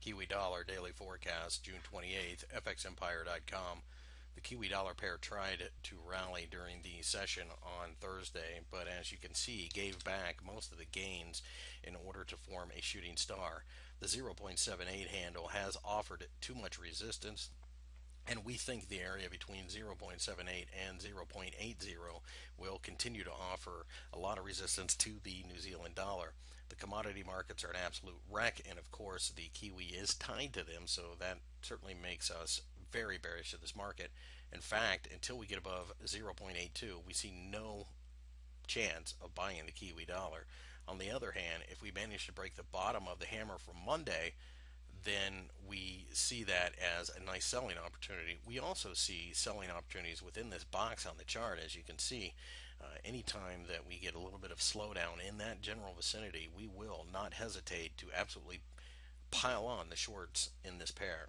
Kiwi dollar daily forecast, June 28th, fxempire.com. The Kiwi dollar pair tried to rally during the session on Thursday, but as you can see, gave back most of the gains in order to form a shooting star. The 0.78 handle has offered too much resistance, and we think the area between 0.78 and 0.80 will continue to offer a lot of resistance to the New Zealand dollar. The commodity markets are an absolute wreck, and of course the Kiwi is tied to them, so that certainly makes us very bearish to this market. In fact, until we get above 0.82, we see no chance of buying the Kiwi dollar. On the other hand, if we manage to break the bottom of the hammer from Monday, then we see that as a nice selling opportunity. We also see selling opportunities within this box on the chart, as you can see. Anytime that we get a little bit of slowdown in that general vicinity, we will not hesitate to absolutely pile on the shorts in this pair.